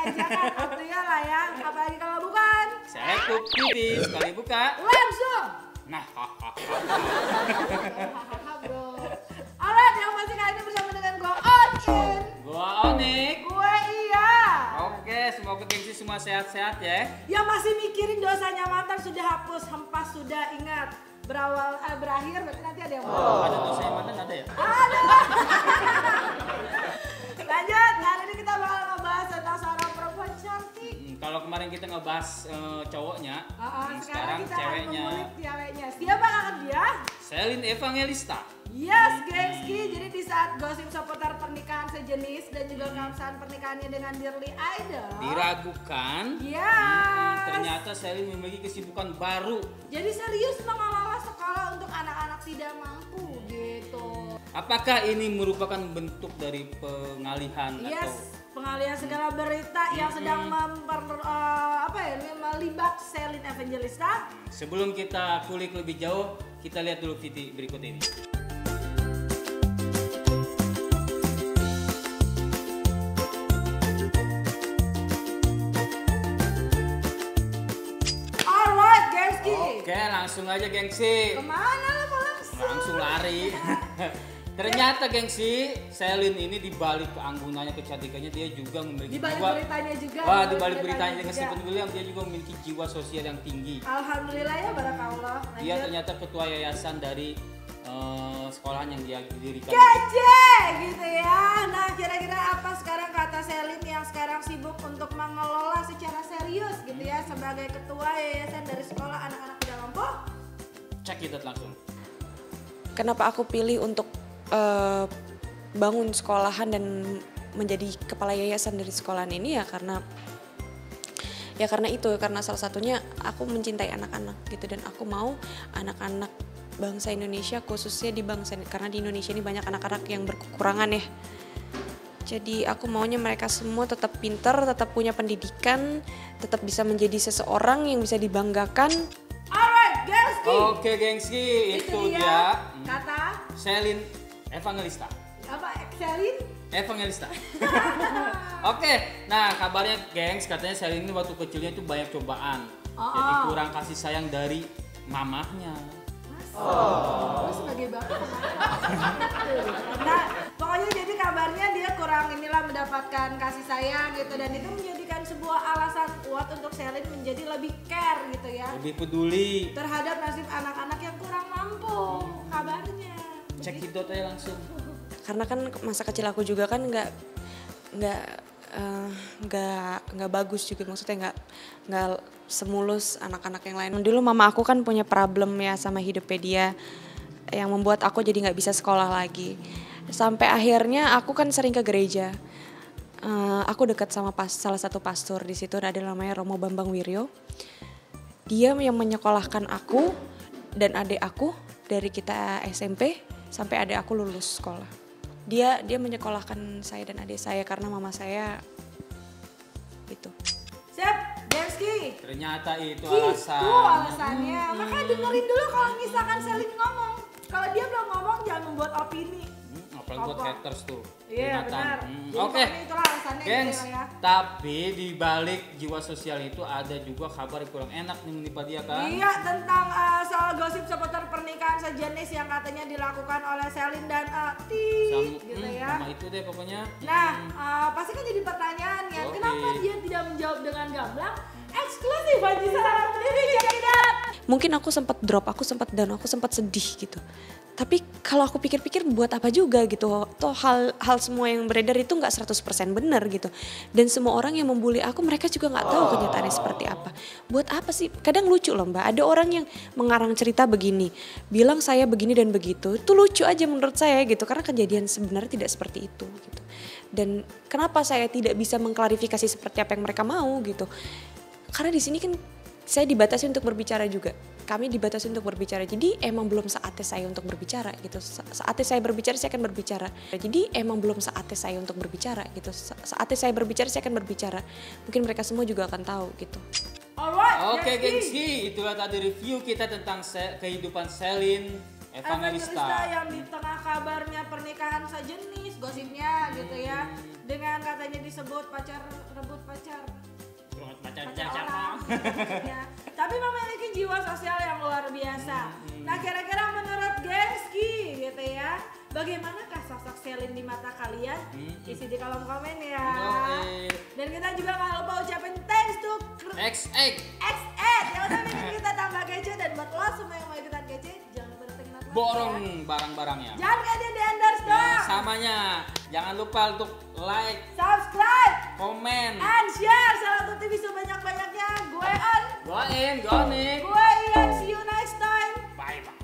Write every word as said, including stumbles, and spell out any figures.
ajakan artinya lah ya, apalagi kalau bukan. Saya kup titis, sekali buka. Langsung. Nah, bro. Alright, yang pasti kali ini bersama dengan gue Onik. Gue Onik. Gue Iya. Oke, semoga gengsi semua sehat-sehat ya. Yang masih mikirin dosanya mantan sudah hapus, hempas sudah ingat. Berawal, eh, berakhir berarti nanti ada yang mau. Oh, ada dosa yang mantan ada ya? Ada. Lanjut, hari ini kita bakal ngebahas tentang seorang perempuan cantik. Hmm, kalau kemarin kita ngebahas uh, cowoknya, oh, oh, sekarang, sekarang kita ceweknya. ceweknya. Siapa kakak dia? Celine Evangelista. Yes, gengski. Jadi di saat gosip seputar pernikahan sejenis dan juga keabsahan pernikahannya dengan Dearly Idol diragukan. Yes. Hmm, ternyata Celine memiliki kesibukan baru. Jadi serius mengelola sekolah untuk anak-anak tidak mampu gitu. Apakah ini merupakan bentuk dari pengalihan yes, atau pengalihan segala berita hmm. yang sedang memper uh, apa ya melibat Celine Evangelista? Sebelum kita kulik lebih jauh, kita lihat dulu video berikut ini. Oke, langsung aja gengsi. Kemana lo langsung? Langsung lari. Ternyata gengsi, Celine ini dibalik keanggunannya, kecantikannya dia juga memiliki dibalik jiwa. Beritanya juga. Wah, dibalik beritanya dengan Stephen William dia juga memiliki jiwa sosial yang tinggi. Alhamdulillah ya, barakallah. Lanjut. Dia ternyata ketua yayasan dari uh, sekolahan yang dia dirikan. Gajah, gitu ya. Nah, kira-kira apa sekarang kata Celine yang sekarang sibuk untuk mengelola secara serius gitu ya sebagai ketua yayasan dari sekolah anak-anak. Cek itu langsung. Kenapa aku pilih untuk uh, bangun sekolahan dan menjadi kepala yayasan dari sekolahan ini ya karena ya karena itu karena salah satunya aku mencintai anak-anak gitu dan aku mau anak-anak bangsa Indonesia khususnya di bangsa karena di Indonesia ini banyak anak-anak yang berkekurangan ya. Jadi aku maunya mereka semua tetap pintar, tetap punya pendidikan, tetap bisa menjadi seseorang yang bisa dibanggakan. Gengski. Oke gengski, itu, itu dia, dia kata Celine Evangelista. Apa Celine? Evangelista. Oke, nah kabarnya gengs katanya Celine ini waktu kecilnya itu banyak cobaan. Oh. Jadi kurang kasih sayang dari mamahnya. Mas, oh. Gue sebagai bapak nah, pokoknya jadi kabarnya dia kurang inilah mendapatkan kasih sayang gitu dan itu menjadi sebuah alasan kuat untuk Celine menjadi lebih care gitu ya, lebih peduli terhadap nasib anak-anak yang kurang mampu kabarnya. Cek hidup aja langsung karena kan masa kecil aku juga kan nggak nggak nggak uh, nggak bagus juga maksudnya nggak nggak semulus anak-anak yang lain. Dulu mama aku kan punya problem ya sama hidupnya dia yang membuat aku jadi nggak bisa sekolah lagi sampai akhirnya aku kan sering ke gereja. Uh, aku dekat sama pas, salah satu pastor di situ ada namanya Romo Bambang Wirjo. Dia yang menyekolahkan aku dan adik aku dari kita S M P sampai adik aku lulus sekolah. Dia dia menyekolahkan saya dan adik saya karena mama saya itu. Siap, Gengski. Ternyata itu alasan. Itu alasannya. Hmm. Makanya dengerin dulu kalau misalkan Celine ngomong. Kalau dia belum ngomong jangan membuat opini. Buat haters tuh. Iya benar. Hmm. Oke. Okay. Gengs, ya. Tapi di balik jiwa sosial itu ada juga kabar yang kurang enak nih menimpa dia kan? Iya, tentang uh, soal gosip seputar pernikahan sejenis yang katanya dilakukan oleh Celine dan uh, Ti gitu hmm, ya. Sama itu deh pokoknya. Nah, uh, pasti kan jadi pertanyaan ya, okay. Kenapa dia tidak menjawab dengan gamblang? Eksklusif aja saran sendiri cekidat. Mungkin aku sempat drop, aku sempat down, aku sempat sedih gitu. Tapi kalau aku pikir-pikir buat apa juga gitu. Toh hal hal semua yang beredar itu nggak seratus persen benar gitu. Dan semua orang yang membuli aku mereka juga nggak tahu kenyataannya seperti apa. Buat apa sih? Kadang lucu loh Mbak. Ada orang yang mengarang cerita begini, bilang saya begini dan begitu. Itu lucu aja menurut saya gitu karena kejadian sebenarnya tidak seperti itu gitu. Dan kenapa saya tidak bisa mengklarifikasi seperti apa yang mereka mau gitu? Karena di sini kan saya dibatasi untuk berbicara juga. Kami dibatasi untuk berbicara, jadi emang belum saatnya saya untuk berbicara gitu. Saatnya saya berbicara, saya akan berbicara. Jadi emang belum saatnya saya untuk berbicara gitu. Saatnya saya berbicara, saya akan berbicara. Mungkin mereka semua juga akan tahu gitu. Alright, oke gengsi, itulah tadi review kita tentang kehidupan Celine Evangelista yang di tengah kabarnya pernikahan sejenis, gosipnya gitu ya, dengan katanya disebut pacar rebut pacar rebut pacar, pacar, pacar orang, ya. Tapi memiliki jiwa sosial yang luar biasa. Hmm. Nah, kira-kira menurut Genski gitu ya, bagaimanakah sosok Celine di mata kalian? Hmm. Isi di kolom komen ya. Noi. Dan kita juga nggak lupa ucapin thanks to X X X X yang udah bikin kita tambah kece, dan buat lo semua yang mau ikutan kece, jangan bertenang borong ya barang-barangnya. Jangan kayak dia di endorse dong. Samanya, jangan lupa untuk like, subscribe, komen, and share Salah Satu T V sebanyak-banyaknya. Gue on, gue in, gue on. Gue Ian, see you next time. Bye bye.